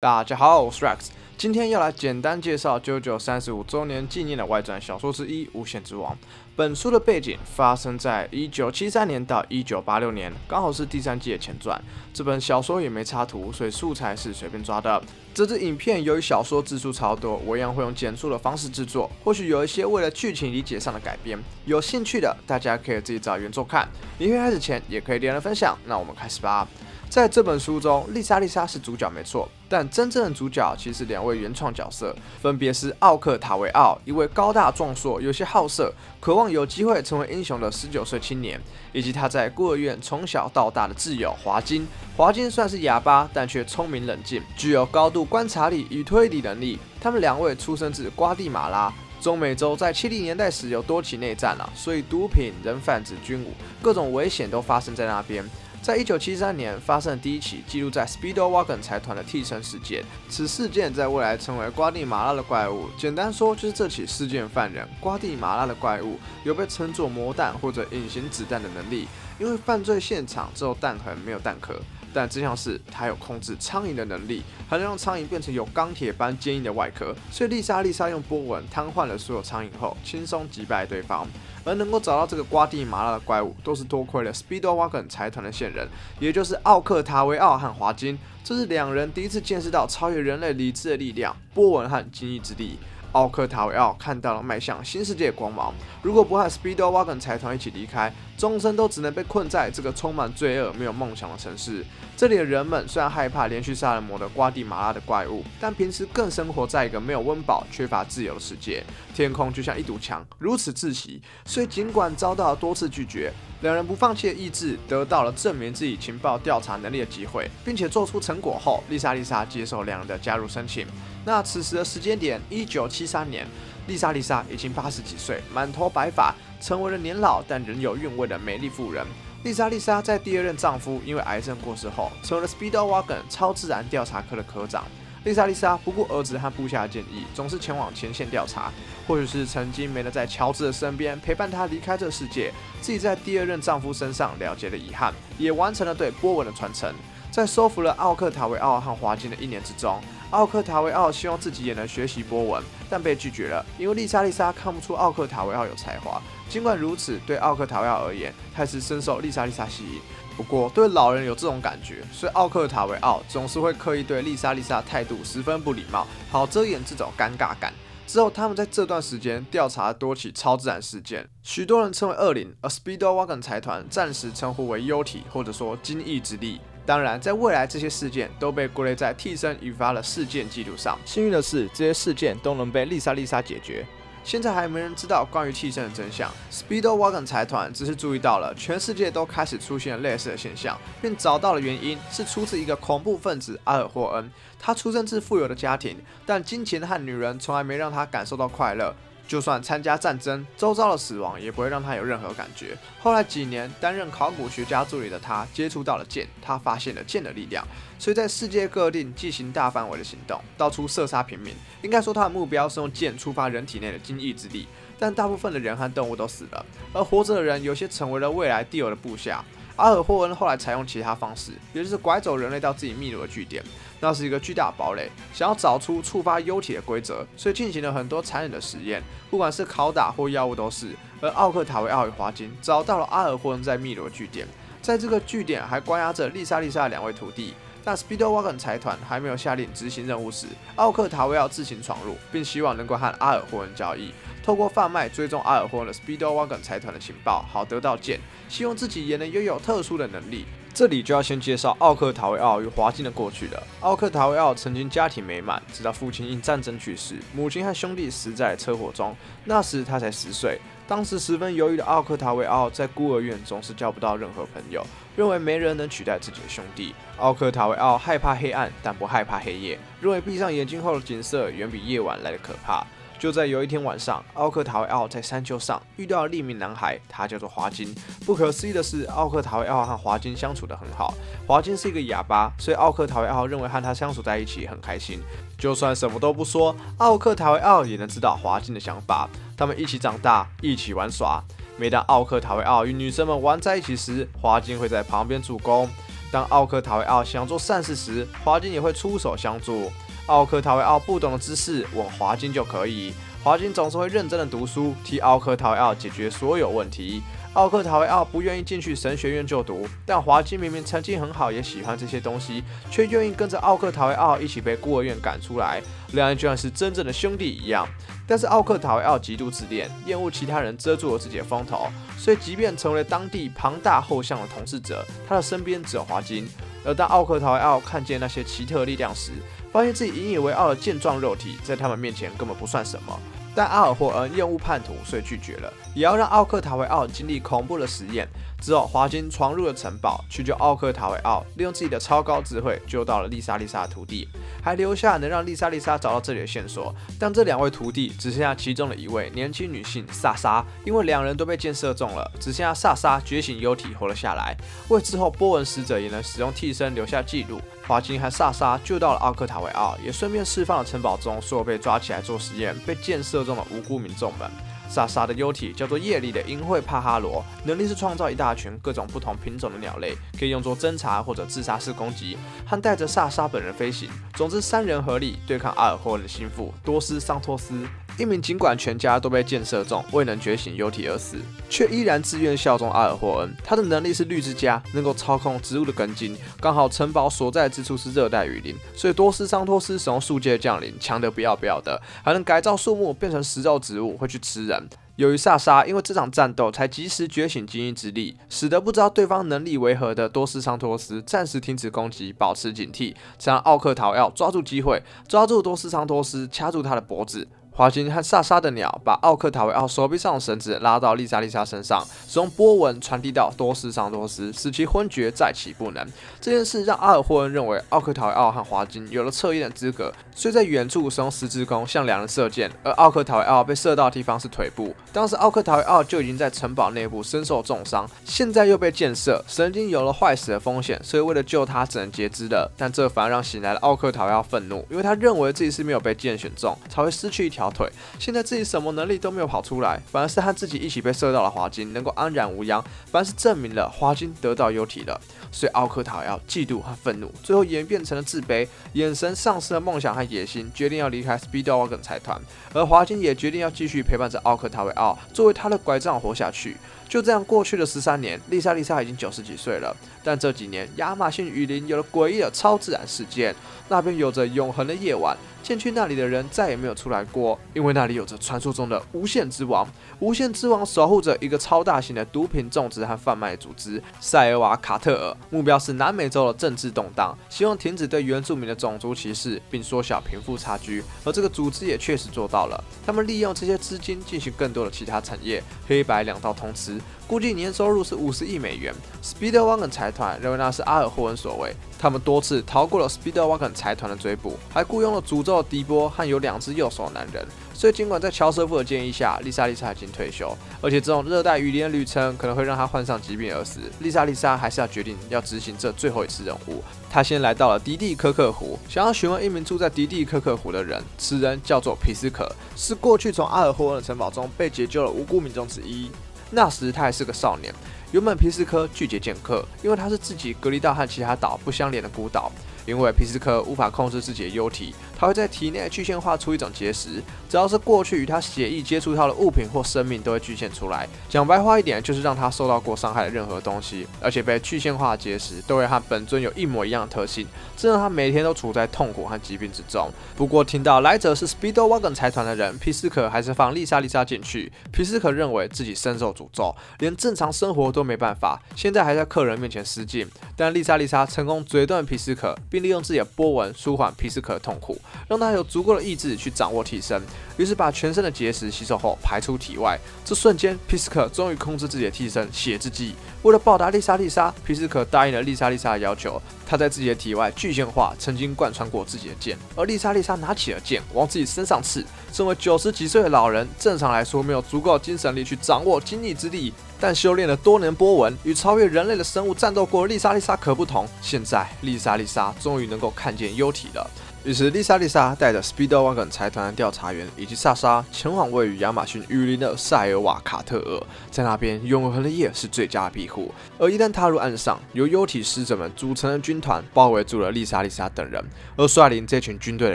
大家好，我是 Rex， 今天要来简单介绍JoJo 35周年纪念的外传小说之一《无限之王》。本书的背景发生在1973年到1986年，刚好是第三季的前传。这本小说也没插图，所以素材是随便抓的。这支影片由于小说字数超多，我一样会用简述的方式制作，或许有一些为了剧情理解上的改编。有兴趣的大家可以自己找原作看。影片开始前也可以连着分享。那我们开始吧。 在这本书中，丽莎是主角没错，但真正的主角其实两位原创角色，分别是奥克塔维奥，一位高大壮硕、有些好色、渴望有机会成为英雄的19岁青年，以及他在孤儿院从小到大的挚友华金。华金虽然是哑巴，但却聪明冷静，具有高度观察力与推理能力。他们两位出生自瓜地马拉。 中美洲在70年代时有多起内战啊，所以毒品、人贩子、军武，各种危险都发生在那边。在1973年发生的第一起记录在 Speedwagon 财团的替身事件，此事件在未来成为瓜地马拉的怪物。简单说，就是这起事件犯人瓜地马拉的怪物有被称作魔弹或者隐形子弹的能力，因为犯罪现场只有弹痕没有弹壳。 但真相是，他有控制苍蝇的能力，还能让苍蝇变成有钢铁般坚硬的外壳。所以丽莎用波纹瘫痪了所有苍蝇后，轻松击败对方。而能够找到这个瓜地马拉的怪物，都是多亏了 Speedwagon 财团的线人，也就是奥克塔维奥和华金。这是两人第一次见识到超越人类理智的力量——波纹和惊异之力。 奥克塔维奥看到了迈向新世界的光芒。如果不和 Speedwagon 财团一起离开，终身都只能被困在这个充满罪恶、没有梦想的城市。这里的人们虽然害怕连续杀人魔的瓜地马拉的怪物，但平时更生活在一个没有温饱、缺乏自由的世界。天空就像一堵墙，如此窒息。所以尽管遭到了多次拒绝，两人不放弃的意志得到了证明自己情报调查能力的机会，并且做出成果后，丽莎接受两人的加入申请。 那此时的时间点，1973年，丽莎已经80几岁，满头白发，成为了年老但仍有韵味的美丽妇人。丽莎在第二任丈夫因为癌症过世后，成为了 Speedwagon 超自然调查科的科长。丽莎不顾儿子和部下的建议，总是前往前线调查。或许是曾经没能在乔治的身边陪伴他离开这个世界，自己在第二任丈夫身上了结了遗憾，也完成了对波纹的传承。在收服了奥克塔维奥和华金的1年之中。 奥克塔维奥希望自己也能学习波纹，但被拒绝了，因为丽莎看不出奥克塔维奥有才华。尽管如此，对奥克塔维奥而言，他还是深受丽莎吸引。不过，对老人有这种感觉，所以奥克塔维奥总是会刻意对丽莎态度十分不礼貌，好遮掩这种尴尬感。 之后，他们在这段时间调查多起超自然事件，许多人称为恶灵，而 Speedwagon 财团暂时称呼为幽体，或者说惊异之力。当然，在未来这些事件都被归类在替身引发的事件记录上。幸运的是，这些事件都能被丽莎解决。 现在还没人知道关于替身的真相。Speedwagon 财团只是注意到了全世界都开始出现类似的现象，并找到了原因是出自一个恐怖分子阿尔霍恩。他出生自富有的家庭，但金钱和女人从来没让他感受到快乐。 就算参加战争，周遭的死亡也不会让他有任何感觉。后来几年，担任考古学家助理的他接触到了剑，他发现了剑的力量，所以在世界各地进行大范围的行动，到处射杀平民。应该说，他的目标是用剑触发人体内的精义之力，但大部分的人和动物都死了，而活着的人有些成为了未来地友的部下。 阿尔霍恩后来采用其他方式，也就是拐走人类到自己秘鲁的据点，那是一个巨大的堡垒，想要找出触发幽体的规则，所以进行了很多残忍的实验，不管是拷打或药物都是。而奥克塔维奥与华金找到了阿尔霍恩在秘鲁的据点，在这个据点还关押着丽莎的2位徒弟。 但 Speedwagon 财团还没有下令执行任务时，奥克塔维奥自行闯入，并希望能够和阿尔霍恩交易，透过贩卖追踪阿尔霍恩的 Speedwagon 财团的情报，好得到剑，希望自己也能拥有特殊的能力。 这里就要先介绍奥克塔维奥与华金的过去了。奥克塔维奥曾经家庭美满，直到父亲因战争去世，母亲和兄弟死在车祸中。那时他才10岁。当时十分犹豫的奥克塔维奥在孤儿院总是交不到任何朋友，认为没人能取代自己的兄弟。奥克塔维奥害怕黑暗，但不害怕黑夜，认为闭上眼睛后的景色远比夜晚来得可怕。 就在有一天晚上，奥克塔维奥在山丘上遇到了另一名男孩，他叫做华金。不可思议的是，奥克塔维奥和华金相处得很好。华金是一个哑巴，所以奥克塔维奥认为和他相处在一起很开心。就算什么都不说，奥克塔维奥也能知道华金的想法。他们一起长大，一起玩耍。每当奥克塔维奥与女生们玩在一起时，华金会在旁边助攻。当奥克塔维奥想做善事时，华金也会出手相助。奥克塔维奥不懂的知识问华金就可以，华金总是会认真的读书，替奥克塔维奥解决所有问题。奥克塔维奥不愿意进去神学院就读，但华金明明成绩很好，也喜欢这些东西，却愿意跟着奥克塔维奥一起被孤儿院赶出来，两人就像是真正的兄弟一样。但是奥克塔维奥极度自恋，厌恶其他人遮住了自己的风头，所以即便成为了当地庞大后巷的统治者，他的身边只有华金。而当奥克塔维奥看见那些奇特力量时，发现自己引以为傲的健壮肉体在他们面前根本不算什么。但阿尔霍恩厌恶叛徒，所以拒绝了，也要让奥克塔维奥经历恐怖的实验。之后，华金闯入了城堡，去救奥克塔维奥，利用自己的超高智慧救到了丽莎的徒弟，还留下能让丽莎找到这里的线索。但这两位徒弟只剩下其中的一位年轻女性萨莎，因为两人都被箭射中了，只剩下萨莎觉醒幽体活了下来，为之后波纹使者也能使用替身留下记录。华金和萨莎救到了奥克塔维奥，也顺便释放了城堡中所有被抓起来做实验、被箭射中的无辜民众们。萨莎的幽体叫做夜里的淫秽帕哈罗，能力是创造一大群各种不同品种的鸟类，可以用作侦察或者自杀式攻击，和带着萨莎本人飞行。总之，三人合力对抗阿尔霍恩的心腹多斯桑托斯。一名尽管全家都被箭射中，未能觉醒幽体而死，却依然自愿效忠阿尔霍恩。他的能力是绿之家，能够操控植物的根茎。刚好城堡所在之处是热带雨林，所以多斯桑托斯使用树界降临，强得不要不要的，还能改造树木变成食肉植物，会去吃人。由于萨莎因为这场战斗才及时觉醒精英之力，使得不知道对方能力为何的多斯桑托斯暂时停止攻击，保持警惕，才让奥克塔维奥抓住机会，抓住多斯桑托斯，掐住他的脖子。华金和萨莎的鸟把奥克塔维奥手臂上的绳子拉到丽莎身上，使用波纹传递到多斯桑托斯，使其昏厥再起不能。这件事让阿尔霍恩认为奥克塔维奥和华金有了测验的资格，所以在远处使用十字弓向两人射箭，而奥克塔维奥被射到的地方是腿部。当时奥克塔维奥就已经在城堡内部身受重伤，现在又被箭射，神经有了坏死的风险，所以为了救他只能截肢了。但这反而让醒来的奥克塔维奥愤怒，因为他认为自己是没有被箭选中，才会失去一条腿，现在自己什么能力都没有跑出来，反而是和自己一起被射到了华金能够安然无恙，反而是证明了华金得到幽体了。所以奥克塔要嫉妒和愤怒，最后演变成了自卑，眼神丧失了梦想和野心，决定要离开 Speedwagon 财团。而华金也决定要继续陪伴着奥克塔维奥，作为他的拐杖活下去。就这样过去了13年，丽莎已经90几岁了。但这几年，亚马逊雨林有了诡异的超自然事件，那边有着永恒的夜晚，进去那里的人再也没有出来过，因为那里有着传说中的无限之王。无限之王守护着一个超大型的毒品种植和贩卖组织——塞尔瓦卡特尔，目标是南美洲的政治动荡，希望停止对原住民的种族歧视，并缩小贫富差距。而这个组织也确实做到了，他们利用这些资金进行更多的其他产业，黑白两道通吃。估计年收入是50亿美元。Speedwagon 财团认为那是阿尔霍恩所为，他们多次逃过了 Speedwagon 财团的追捕，还雇佣了诅咒的迪波和有2只右手的男人。所以尽管在乔瑟夫的建议下，丽莎已经退休，而且这种热带雨林的旅程可能会让她患上疾病而死，丽莎还是要决定要执行这最后一次任务。她先来到了迪地科克湖，想要询问一名住在迪地科克湖的人，此人叫做皮斯可，是过去从阿尔霍恩的城堡中被解救的无辜民众之一。那时他还是个少年。原本皮斯科拒绝见客，因为他是自己隔离到和其他岛不相连的孤岛。因为皮斯科无法控制自己的幽体，他会在体内具现化出一种结石，只要是过去与他血液接触到的物品或生命，都会具现出来。讲白话一点，就是让他受到过伤害的任何东西，而且被具现化的结石都会和本尊有一模一样的特性，这让他每天都处在痛苦和疾病之中。不过听到来者是 Speedwagon 财团的人，皮斯科还是放丽莎进去。皮斯科认为自己深受诅咒，连正常生活都没办法，现在还在客人面前失禁。但丽莎成功截断皮斯科，并利用自己的波纹舒缓皮斯可的痛苦，让他有足够的意志去掌握替身。于是把全身的结石吸收后排出体外。这瞬间，皮斯可终于控制自己的替身血之记。为了报答丽莎，皮斯可答应了丽莎的要求。他在自己的体外具现化曾经贯穿过自己的剑，而丽莎拿起了剑往自己身上刺。身为90几岁的老人，正常来说没有足够的精神力去掌握经济之力。但修炼了多年波纹，与超越人类的生物战斗过的丽莎可不同。现在，丽莎终于能够看见幽体了。于是丽莎带着 Speedwagon 财团的调查员以及萨莎前往位于亚马逊雨林的塞尔瓦卡特尔，在那边永恒的夜是最佳的庇护。而一旦踏入岸上，由幽体使者们组成的军团包围住了丽莎等人，而率领这群军队的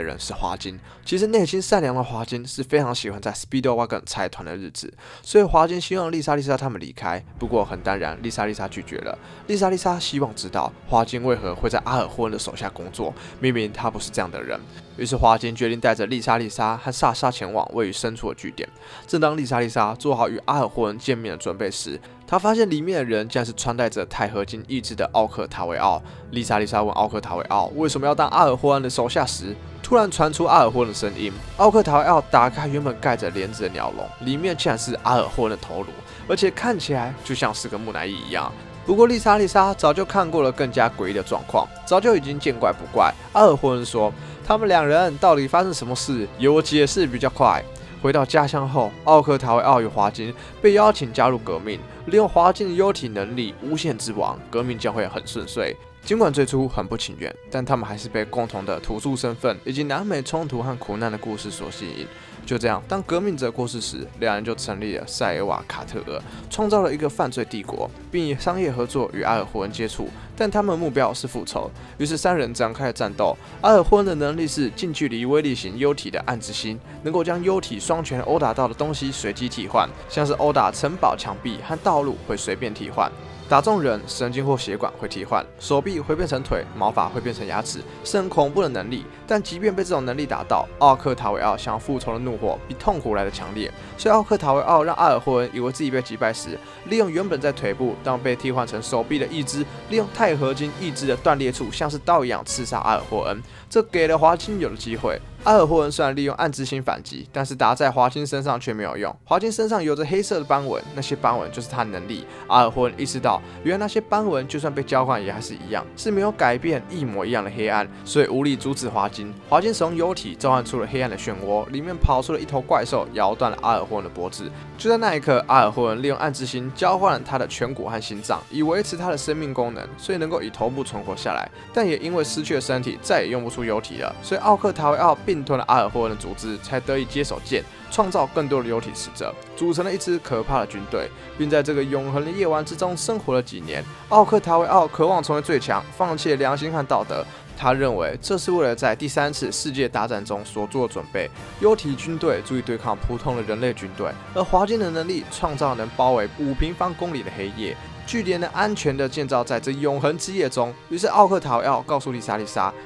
人是花金。其实内心善良的花金是非常喜欢在 Speedwagon 财团的日子，所以花金希望丽莎他们离开。不过很当然，丽莎拒绝了。丽莎希望知道花金为何会在阿尔霍恩的手下工作，明明他不是这样的人。 于是花金决定带着丽莎和萨莎前往位于深处的据点。正当丽莎做好与阿尔霍恩见面的准备时，她发现里面的人竟然是穿戴着钛合金意志的奥克塔维奥。丽莎问奥克塔维奥为什么要当阿尔霍恩的手下时，突然传出阿尔霍恩的声音。奥克塔维奥打开原本盖着帘子的鸟笼，里面竟然是阿尔霍恩的头颅，而且看起来就像是个木乃伊一样。 不过丽莎早就看过了更加诡异的状况，早就已经见怪不怪。阿尔霍恩说：“他们两人到底发生什么事？由我解释比较快。”回到家乡后，奥克塔维奥与华金被邀请加入革命，利用华金的幽体能力——无限之王，革命将会很顺遂。 尽管最初很不情愿，但他们还是被共同的土著身份以及南美冲突和苦难的故事所吸引。就这样，当革命者过世时，两人就成立了塞尔瓦卡特尔，创造了一个犯罪帝国，并以商业合作与阿尔霍恩接触。但他们目标是复仇，于是三人展开了战斗。阿尔霍恩的能力是近距离威力型幽体的暗之心，能够将幽体双拳殴打到的东西随机替换，像是殴打城堡、墙壁和道路会随便替换。 打中人，神经或血管会替换，手臂会变成腿，毛发会变成牙齿，是很恐怖的能力。但即便被这种能力打到，奥克塔维奥想要复仇的怒火比痛苦来的强烈，所以奥克塔维奥让阿尔霍恩以为自己被击败时，利用原本在腿部但被替换成手臂的义肢，利用钛合金义肢的断裂处像是刀一样刺杀阿尔霍恩，这给了华金有了机会。 阿尔霍恩虽然利用暗之心反击，但是打在华金身上却没有用。华金身上有着黑色的斑纹，那些斑纹就是他的能力。阿尔霍恩意识到，原来那些斑纹就算被交换也还是一样，是没有改变一模一样的黑暗，所以无力阻止华金。华金使用幽体召唤出了黑暗的漩涡，里面跑出了一头怪兽，咬断了阿尔霍恩的脖子。就在那一刻，阿尔霍恩利用暗之心交换了他的颧骨和心脏，以维持他的生命功能，所以能够以头部存活下来。但也因为失去了身体，再也用不出幽体了，所以奥克塔维奥并吞了阿尔霍恩的组织，才得以接手剑，创造更多的幽体使者，组成了一支可怕的军队，并在这个永恒的夜晚之中生活了几年。奥克塔维奥渴望成为最强，放弃了良心和道德。 他认为这是为了在第三次世界大战中所做的准备。幽体军队足以对抗普通的人类军队，而华金的能力创造能包围5平方公里的黑夜，据点能安全的建造在这永恒之夜中。于是奥克塔维奥告诉丽莎，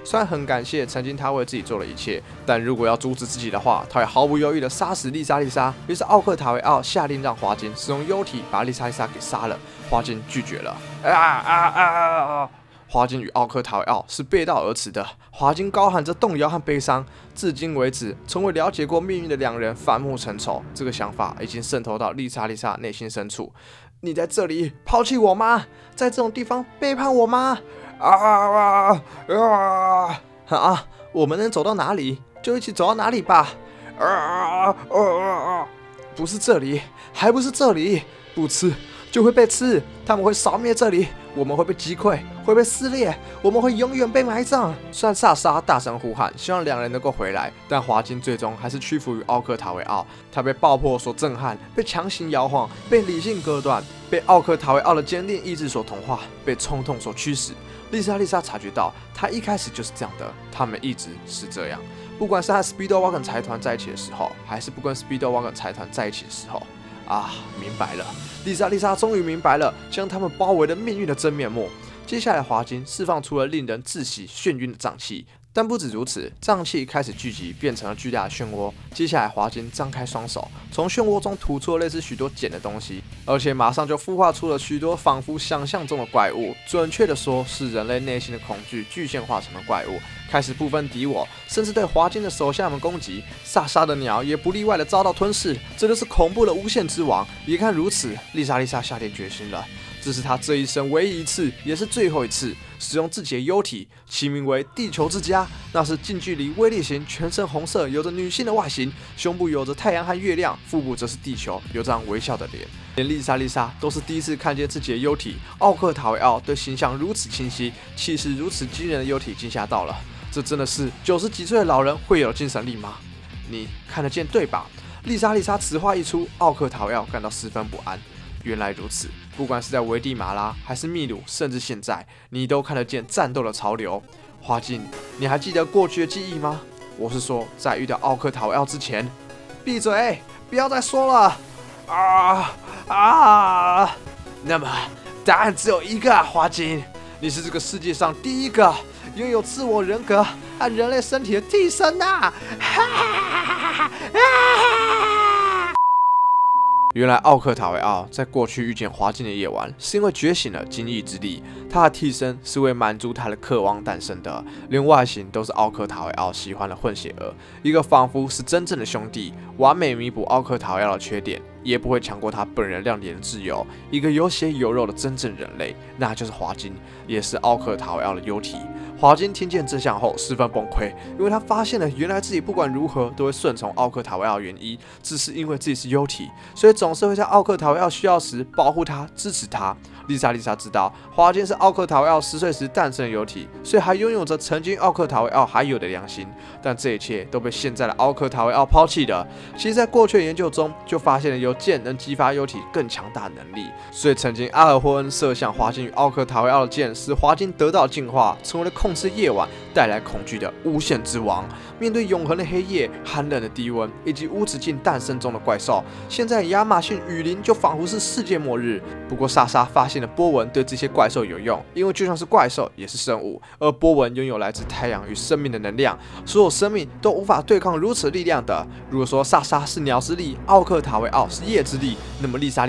虽然很感谢曾经他为自己做的一切，但如果要阻止自己的话，他会毫不犹豫的杀死丽莎。于是奥克塔维奥下令让华金使用幽体把丽莎给杀了，华金拒绝了。华金与奥克塔维奥是背道而驰的。华金高喊着动摇和悲伤，至今为止从未了解过命运的两人反目成仇。这个想法已经渗透到丽莎内心深处。你在这里抛弃我吗？在这种地方背叛我吗？我们能走到哪里就一起走到哪里吧。不是这里，还不是这里，不吃。 就会被吃，他们会扫灭这里，我们会被击溃，会被撕裂，我们会永远被埋葬。虽然萨莎大声呼喊，希望两人能够回来，但华金最终还是屈服于奥克塔维奥。他被爆破所震撼，被强行摇晃，被理性割断，被奥克塔维奥的坚定意志所同化，被冲动所驱使。丽莎察觉到，她一开始就是这样的，他们一直是这样，不管是和 Speedwagon 财团在一起的时候，还是不跟 Speedwagon 财团在一起的时候。 啊，明白了，丽莎终于明白了将他们包围的命运的真面目。接下来，华金释放出了令人窒息、眩晕的瘴气，但不止如此，瘴气开始聚集，变成了巨大的漩涡。接下来，华金张开双手，从漩涡中吐出了类似许多茧的东西，而且马上就孵化出了许多仿佛想象中的怪物，准确的说，是人类内心的恐惧具现化成的怪物。 开始不分敌我，甚至对华金的手下们攻击。萨莎的鸟也不例外的遭到吞噬，这就是恐怖的无限之王。眼看如此，丽莎下定决心了，这是她这一生唯一一次，也是最后一次使用自己的幽体，其名为“地球之家”。那是近距离威力型，全身红色，有着女性的外形，胸部有着太阳和月亮，腹部则是地球，有张微笑的脸。 连丽莎都是第一次看见自己的幽体，奥克塔维奥对形象如此清晰、气势如此惊人的幽体惊吓到了。这真的是90几岁的老人会有精神力吗？你看得见对吧？丽莎此话一出，奥克陶要感到十分不安。原来如此，不管是在危地马拉，还是秘鲁，甚至现在，你都看得见战斗的潮流。花镜，你还记得过去的记忆吗？我是说，在遇到奥克陶要之前。闭嘴，不要再说了。那么，答案只有一个啊，花镜，你是这个世界上第一个拥有自我人格和人类身体的替身啊！原来奥克塔维奥在过去遇见花镜的夜晚，是因为觉醒了精翼之力。他的替身是为满足他的渴望诞生的，连外形都是奥克塔维奥喜欢的混血儿，一个仿佛是真正的兄弟，完美弥补奥克塔维奥的缺点，也不会强过他本人亮点的自由。一个有血有肉的真正人类，那就是花镜，也是奥克塔维奥的幼体。花镜听见真相后十分崩溃，因为他发现了原来自己不管如何都会顺从奥克塔维奥的原因，只是因为自己是幼体，所以总是会在奥克塔维奥需要时保护他、支持他。丽莎知道花镜是奥克塔维奥10岁时诞生的幼体，所以还拥有着曾经奥克塔维奥还有的良心，但这一切都被现在的奥克塔维奥抛弃了。其实，在过去的研究中就发现了有剑能激发幼体更强大的能力，所以曾经阿尔霍恩射向花镜与奥克塔维奥的剑，使花镜得到进化，成为了控制夜晚带来恐惧的无限之王。面对永恒的黑夜、寒冷的低温以及无止境诞生中的怪兽，现在亚马逊雨林就仿佛是世界末日。不过，莎莎发现。波纹对这些怪兽有用，因为就像是怪兽也是生物，而波纹拥有来自太阳与生命的能量，所有生命都无法对抗如此力量的。如果说莎莎是鸟之力，奥克塔维奥是夜之力，那么丽莎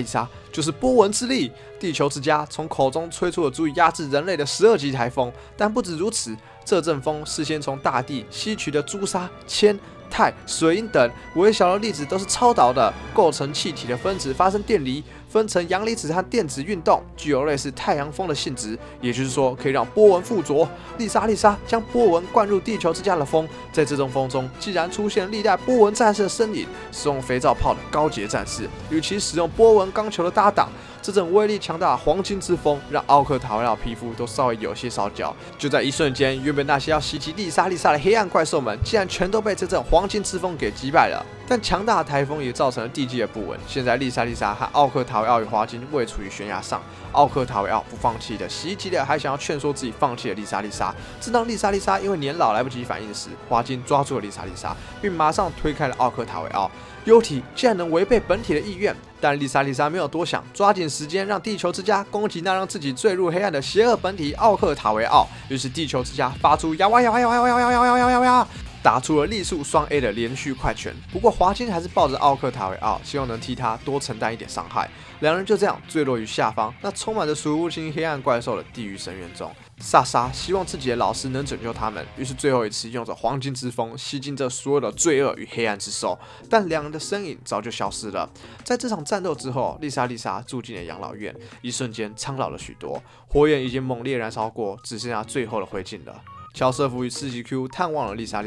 就是波纹之力。地球之家从口中吹出了足以压制人类的12级台风，但不止如此，这阵风事先从大地吸取的朱砂、铅、钛、水银等微小的粒子都是超导的，构成气体的分子发生电离，分成阳离子和电子运动，具有类似太阳风的性质，也就是说可以让波纹附着。丽莎将波纹灌入地球之家的风，在这阵风中竟然出现历代波纹战士的身影，使用肥皂泡的高阶战士与其使用波纹钢球的搭档，这阵威力强大的黄金之风让奥克塔维奥皮肤都稍微有些烧焦。就在一瞬间，原本那些要袭击丽莎的黑暗怪兽们，竟然全都被这阵黄金之风给击败了。但强大的台风也造成了地基的不稳，现在丽莎和奥克塔维奥与花镜位处于悬崖上，奥克塔维奥不放弃的袭击了还想要劝说自己放弃的丽莎。正当丽莎因为年老来不及反应时，花镜抓住了丽莎，并马上推开了奥克塔维奥。幽体竟然能违背本体的意愿，但丽莎没有多想，抓紧时间让地球之家攻击那让自己坠入黑暗的邪恶本体奥克塔维奥。于是地球之家发出呀哇呀哇，打出了力速双A 的连续快拳。不过华金还是抱着奥克塔维奥，希望能替他多承担一点伤害。两人就这样坠落于下方那充满着数不清黑暗怪兽的地狱深渊中。莎莎希望自己的老师能拯救他们，于是最后一次用着黄金之风吸尽这所有的罪恶与黑暗之兽，但两人的身影早就消失了。在这场战斗之后，丽莎住进了养老院，一瞬间苍老了许多，火焰已经猛烈燃烧过，只剩下最后的灰烬了。乔瑟夫与四级 Q 探望了丽莎。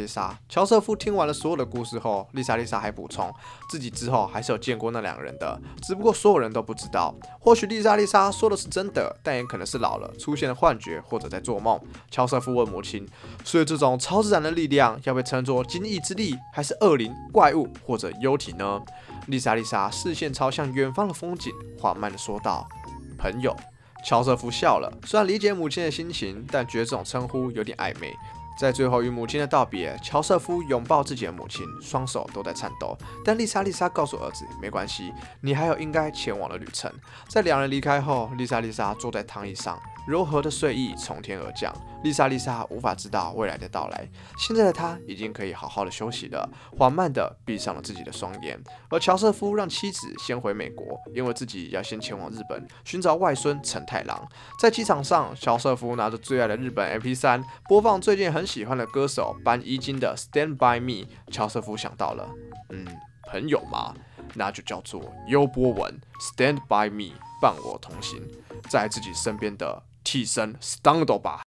乔瑟夫听完了所有的故事后，丽莎还补充，自己之后还是有见过那两个人的，只不过所有人都不知道。或许丽莎说的是真的，但也可能是老了，出现了幻觉或者在做梦。乔瑟夫问母亲，所以这种超自然的力量要被称作精翼之力，还是恶灵、怪物或者幽体呢？丽莎视线朝向远方的风景，缓慢地说道：“朋友。”乔瑟夫笑了，虽然理解母亲的心情，但觉得这种称呼有点暧昧。在最后与母亲的道别，乔瑟夫拥抱自己的母亲，双手都在颤抖。但丽莎告诉儿子，没关系，你还有应该前往的旅程。在两人离开后，丽莎坐在躺椅上，柔和的睡意从天而降。丽莎无法知道未来的到来，现在的她已经可以好好的休息了，缓慢的闭上了自己的双眼。而乔瑟夫让妻子先回美国，因为自己要先前往日本寻找外孙承太郎。在机场上，乔瑟夫拿着最爱的日本 MP3， 播放最近很喜欢的歌手班一金的 Stand By Me。 乔瑟夫想到了，朋友嘛，那就叫做幽波纹 Stand By Me， 伴我同行，在自己身边的替身 Stand 吧。